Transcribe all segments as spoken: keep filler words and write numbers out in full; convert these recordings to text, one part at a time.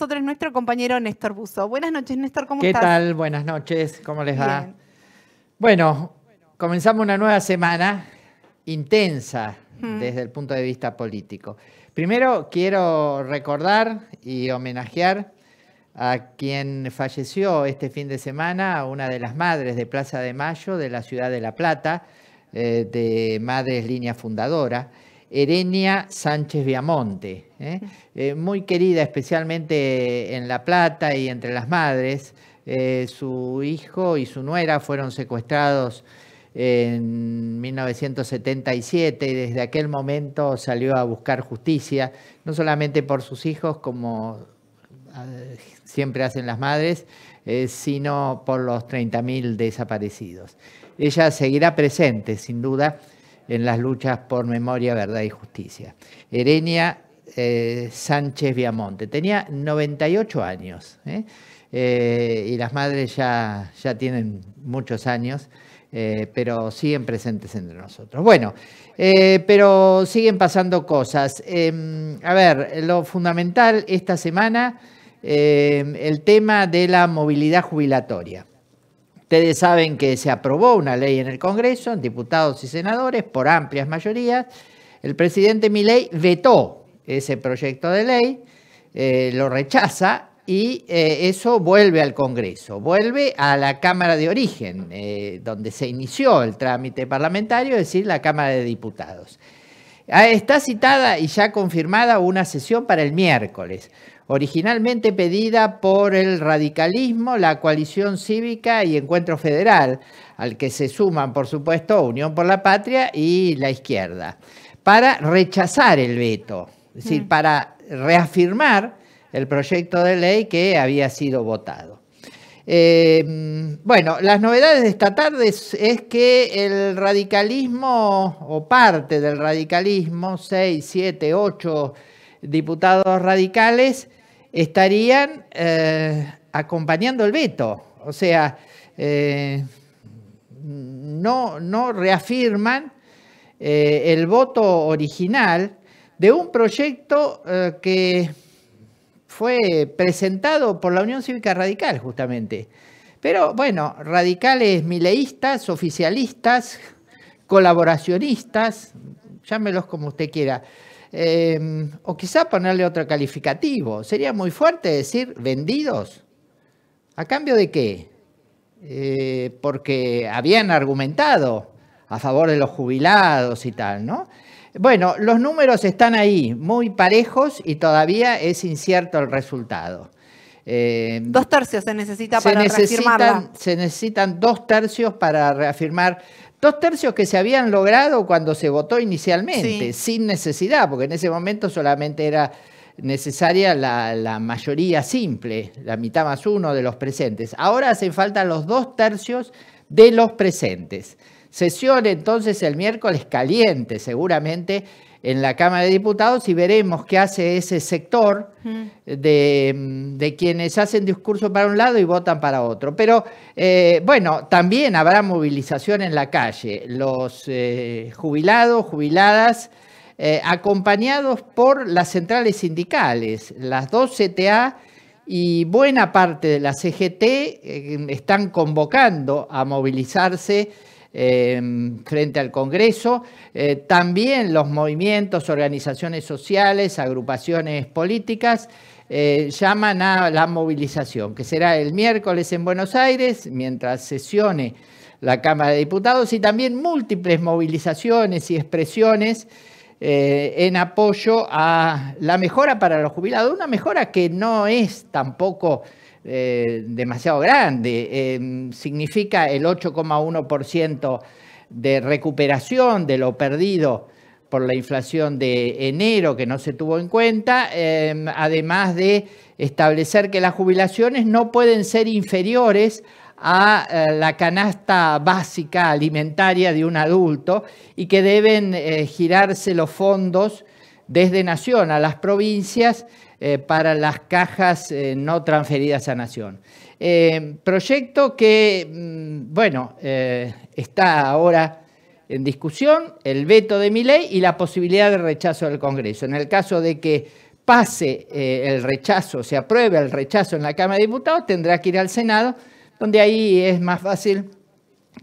Nosotros nuestro compañero Néstor Buzo. Buenas noches, Néstor, ¿cómo estás? ¿Qué tal? Buenas noches, ¿cómo les va? Bien. Bueno, comenzamos una nueva semana intensa hmm. desde el punto de vista político. Primero quiero recordar y homenajear a quien falleció este fin de semana, una de las madres de Plaza de Mayo de la ciudad de La Plata, eh, de Madres Línea Fundadora, Erenia Sánchez Viamonte, ¿eh? Eh, muy querida especialmente en La Plata y entre las madres. Eh, su hijo y su nuera fueron secuestrados en mil novecientos setenta y siete y desde aquel momento salió a buscar justicia, no solamente por sus hijos, como siempre hacen las madres, eh, sino por los treinta mil desaparecidos. Ella seguirá presente, sin duda, en las luchas por memoria, verdad y justicia. Erenia eh, Sánchez Viamonte tenía noventa y ocho años, ¿eh? Eh, y las madres ya, ya tienen muchos años, eh, pero siguen presentes entre nosotros. Bueno, eh, pero siguen pasando cosas. Eh, a ver, lo fundamental esta semana, eh, el tema de la movilidad jubilatoria. Ustedes saben que se aprobó una ley en el Congreso, en diputados y senadores, por amplias mayorías. El presidente Milei vetó ese proyecto de ley, eh, lo rechaza y eh, eso vuelve al Congreso, vuelve a la Cámara de Origen, eh, donde se inició el trámite parlamentario, es decir, la Cámara de Diputados. Está citada y ya confirmada una sesión para el miércoles, originalmente pedida por el radicalismo, la coalición cívica y Encuentro Federal, al que se suman, por supuesto, Unión por la Patria y la izquierda, para rechazar el veto, es decir, mm. para reafirmar el proyecto de ley que había sido votado. Eh, bueno, las novedades de esta tarde es, es que el radicalismo o parte del radicalismo, seis, siete, ocho diputados radicales, estarían eh, acompañando el veto. O sea, eh, no, no reafirman eh, el voto original de un proyecto eh, que fue presentado por la Unión Cívica Radical, justamente. Pero, bueno, radicales mileístas, oficialistas, colaboracionistas, llámelos como usted quiera, eh, o quizá ponerle otro calificativo. Sería muy fuerte decir vendidos. ¿A cambio de qué? Eh, porque habían argumentado a favor de los jubilados y tal, ¿no? Bueno, los números están ahí, muy parejos y todavía es incierto el resultado. Eh, dos tercios se necesita para reafirmarla. Se necesitan dos tercios para reafirmar. Dos tercios que se habían logrado cuando se votó inicialmente, sí. sin necesidad, porque en ese momento solamente era necesaria la, la mayoría simple, la mitad más uno de los presentes. Ahora hacen falta los dos tercios de los presentes. Sesión entonces el miércoles caliente seguramente en la Cámara de Diputados y veremos qué hace ese sector de, de quienes hacen discurso para un lado y votan para otro. Pero eh, bueno, también habrá movilización en la calle. Los eh, jubilados, jubiladas, eh, acompañados por las centrales sindicales, las dos C T A y buena parte de la C G T eh, están convocando a movilizarse Eh, frente al Congreso, eh, también los movimientos, organizaciones sociales, agrupaciones políticas eh, llaman a la movilización, que será el miércoles en Buenos Aires, mientras sesione la Cámara de Diputados, y también múltiples movilizaciones y expresiones eh, en apoyo a la mejora para los jubilados, una mejora que no es tampoco Eh, demasiado grande, eh, significa el ocho coma uno por ciento de recuperación de lo perdido por la inflación de enero que no se tuvo en cuenta, eh, además de establecer que las jubilaciones no pueden ser inferiores a eh, la canasta básica alimentaria de un adulto y que deben eh, girarse los fondos desde Nación a las provincias Eh, para las cajas eh, no transferidas a Nación. Eh, proyecto que, mmm, bueno, eh, está ahora en discusión, el veto de Milei y la posibilidad de rechazo del Congreso. En el caso de que pase eh, el rechazo, se apruebe el rechazo en la Cámara de Diputados, tendrá que ir al Senado, donde ahí es más fácil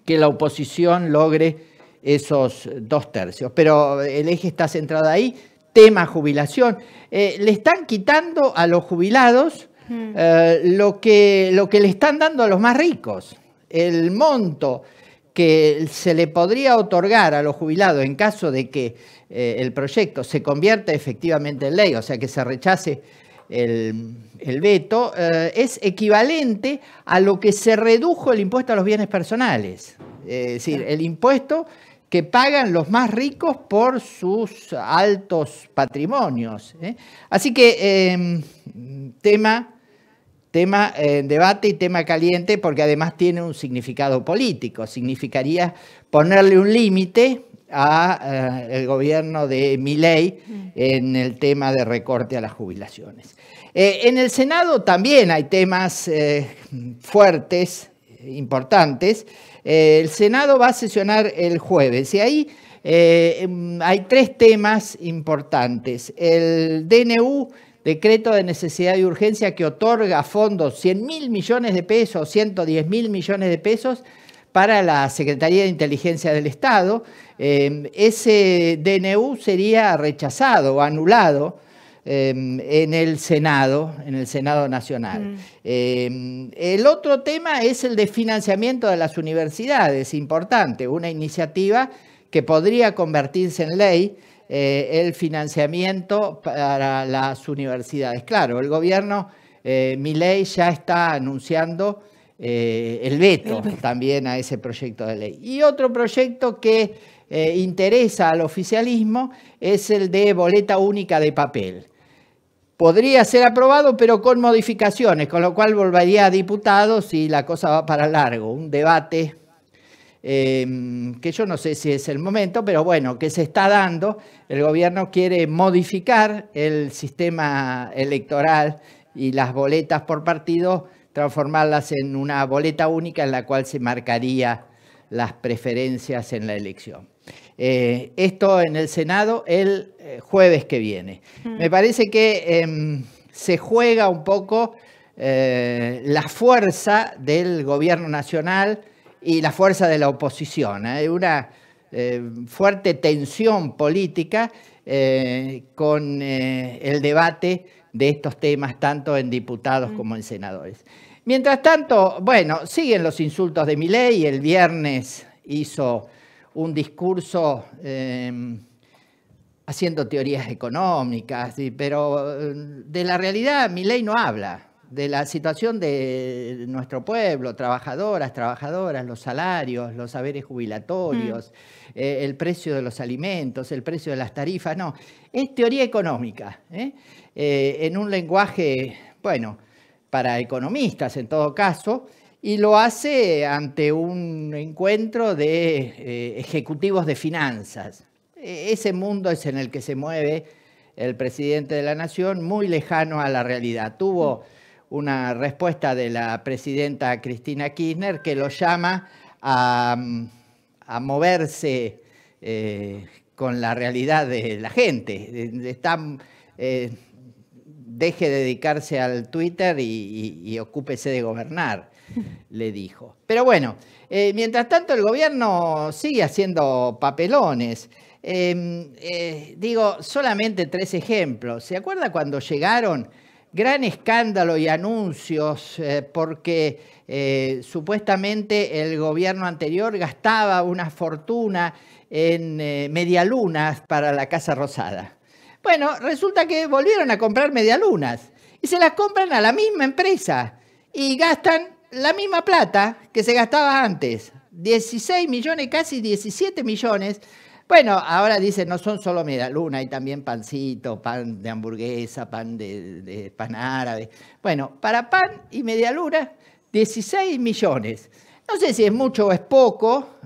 que la oposición logre esos dos tercios. Pero el eje está centrado ahí, tema jubilación. Eh, le están quitando a los jubilados eh, lo que, lo que le están dando a los más ricos. El monto que se le podría otorgar a los jubilados en caso de que eh, el proyecto se convierta efectivamente en ley, o sea que se rechace el, el veto, eh, es equivalente a lo que se redujo el impuesto a los bienes personales. Eh, es decir, el impuesto que pagan los más ricos por sus altos patrimonios, ¿eh? Así que eh, tema... Tema eh, debate y tema caliente, porque además tiene un significado político. Significaría ponerle un límite al eh, gobierno de Milei en el tema de recorte a las jubilaciones. Eh, en el Senado también hay temas eh, fuertes, importantes. Eh, el Senado va a sesionar el jueves y ahí eh, hay tres temas importantes. El D N U... Decreto de necesidad y urgencia que otorga fondos, cien mil millones de pesos, ciento diez mil millones de pesos para la Secretaría de Inteligencia del Estado. Eh, ese D N U sería rechazado o anulado eh, en el Senado, en el Senado Nacional. Mm. Eh, el otro tema es el de financiamiento de las universidades, importante, una iniciativa que podría convertirse en ley. Eh, el financiamiento para las universidades. Claro, el gobierno eh, Milei ya está anunciando eh, el veto también a ese proyecto de ley. Y otro proyecto que eh, interesa al oficialismo es el de boleta única de papel. Podría ser aprobado, pero con modificaciones, con lo cual volvería a diputados y la cosa va para largo. Un debate Eh, que yo no sé si es el momento, pero bueno, que se está dando. El gobierno quiere modificar el sistema electoral y las boletas por partido, transformarlas en una boleta única en la cual se marcaría las preferencias en la elección. Eh, esto en el Senado el jueves que viene. Mm. Me parece que eh, se juega un poco eh, la fuerza del gobierno nacional y la fuerza de la oposición. Hay ¿eh? una eh, fuerte tensión política eh, con eh, el debate de estos temas, tanto en diputados como en senadores. Mientras tanto, bueno, siguen los insultos de Milei. El viernes hizo un discurso eh, haciendo teorías económicas, pero de la realidad Milei no habla. De la situación de nuestro pueblo, trabajadoras, trabajadoras, los salarios, los saberes jubilatorios, mm. eh, el precio de los alimentos, el precio de las tarifas. No, es teoría económica, ¿eh? Eh, en un lenguaje, bueno, para economistas en todo caso, y lo hace ante un encuentro de eh, ejecutivos de finanzas. Ese mundo es en el que se mueve el presidente de la Nación, muy lejano a la realidad. Tuvo una respuesta de la presidenta Cristina Kirchner que lo llama a, a moverse eh, con la realidad de la gente. Está, eh, deje de dedicarse al Twitter y, y, y ocúpese de gobernar, le dijo. Pero bueno, eh, mientras tanto el gobierno sigue haciendo papelones. Eh, eh, digo, solamente tres ejemplos. ¿Se acuerda cuando llegaron? Gran escándalo y anuncios eh, porque eh, supuestamente el gobierno anterior gastaba una fortuna en eh, medialunas para la Casa Rosada. Bueno, resulta que volvieron a comprar medialunas y se las compran a la misma empresa y gastan la misma plata que se gastaba antes. dieciséis millones, casi diecisiete millones. Bueno, ahora dicen, no son solo medialuna, hay también pancito, pan de hamburguesa, pan de, de pan árabe. Bueno, para pan y medialuna, dieciséis millones. No sé si es mucho o es poco,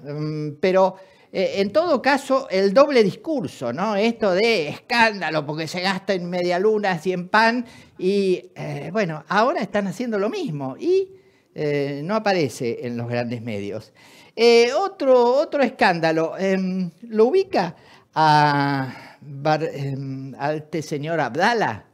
pero eh, en todo caso el doble discurso, ¿no? Esto de escándalo porque se gasta en medialunas y en pan. Y eh, bueno, ahora están haciendo lo mismo y eh, no aparece en los grandes medios. Eh, otro, otro escándalo, eh, ¿lo ubica a, Bar, eh, a este señor Abdala?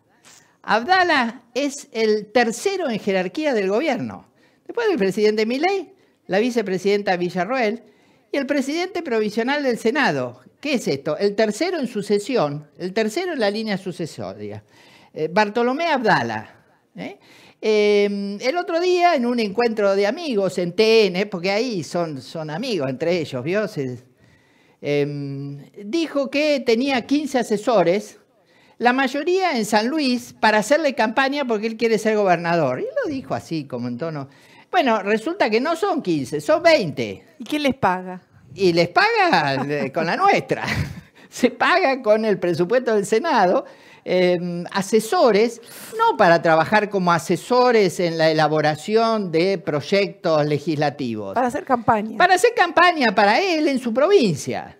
Abdala es el tercero en jerarquía del gobierno. Después del presidente Milei, la vicepresidenta Villarroel y el presidente provisional del Senado. ¿Qué es esto? El tercero en sucesión, el tercero en la línea sucesoria. Eh, Bartolomé Abdala. ¿eh? Eh, el otro día, en un encuentro de amigos en T N, porque ahí son, son amigos entre ellos, ¿vio? Se, eh, dijo que tenía quince asesores, la mayoría en San Luis, para hacerle campaña porque él quiere ser gobernador. Y lo dijo así, como en tono... Bueno, resulta que no son quince, son veinte. ¿Y quién les paga? Y les paga con la nuestra. Se paga con el presupuesto del Senado, eh, asesores, no para trabajar como asesores en la elaboración de proyectos legislativos. Para hacer campaña. Para hacer campaña para él en su provincia.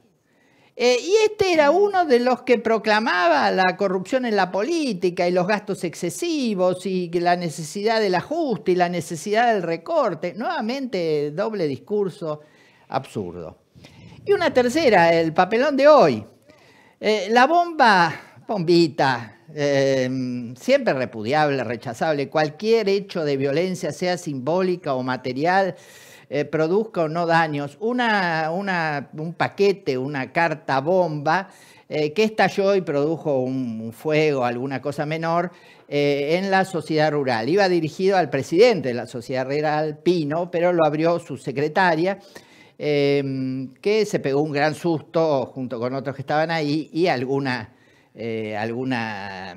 Eh, y este era uno de los que proclamaba la corrupción en la política y los gastos excesivos y la necesidad del ajuste y la necesidad del recorte. Nuevamente, doble discurso absurdo. Y una tercera, el papelón de hoy. Eh, la bomba, bombita, eh, siempre repudiable, rechazable, cualquier hecho de violencia, sea simbólica o material, Eh, produzca o no daños, una, una, un paquete, una carta bomba eh, que estalló y produjo un, un fuego, alguna cosa menor, eh, en la sociedad rural. Iba dirigido al presidente de la sociedad rural, Pino, pero lo abrió su secretaria, eh, que se pegó un gran susto junto con otros que estaban ahí y alguna, eh, alguna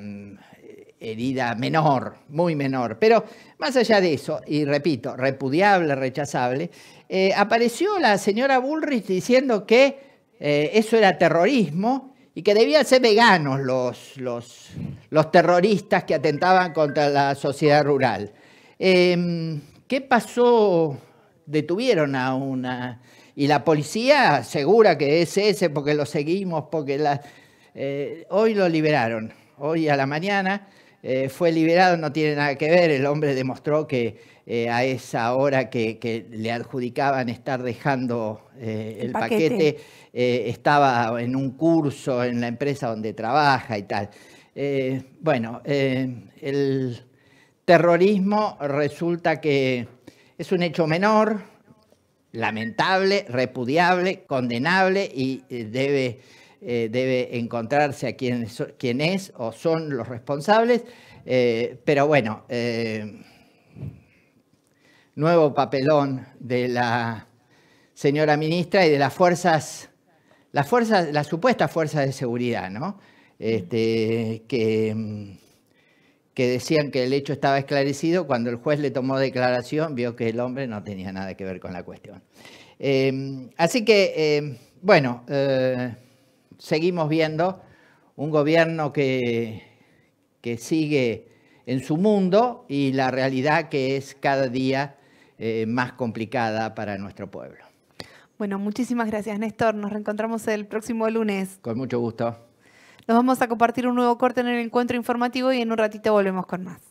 herida menor, muy menor. Pero más allá de eso, y repito, repudiable, rechazable, eh, apareció la señora Bullrich diciendo que eh, eso era terrorismo y que debían ser veganos los, los, los terroristas que atentaban contra la sociedad rural. Eh, ¿Qué pasó? Detuvieron a una... Y la policía asegura que es ese porque lo seguimos, porque la... Eh, hoy lo liberaron, hoy a la mañana... Eh, fue liberado, no tiene nada que ver, el hombre demostró que eh, a esa hora que, que le adjudicaban estar dejando eh, el, el paquete, paquete eh, estaba en un curso en la empresa donde trabaja y tal. Eh, bueno, eh, el terrorismo resulta que es un hecho menor, lamentable, repudiable, condenable y eh, debe... Eh, debe encontrarse a quién, quién es o son los responsables, eh, pero bueno, eh, nuevo papelón de la señora ministra y de las fuerzas, las fuerzas, las supuestas fuerzas de seguridad, ¿no? Este, que, que decían que el hecho estaba esclarecido, cuando el juez le tomó declaración vio que el hombre no tenía nada que ver con la cuestión. Eh, así que, eh, bueno... Eh, Seguimos viendo un gobierno que, que sigue en su mundo y la realidad que es cada día eh, más complicada para nuestro pueblo. Bueno, muchísimas gracias, Néstor. Nos reencontramos el próximo lunes. Con mucho gusto. Nos vamos a compartir un nuevo corte en el encuentro informativo y en un ratito volvemos con más.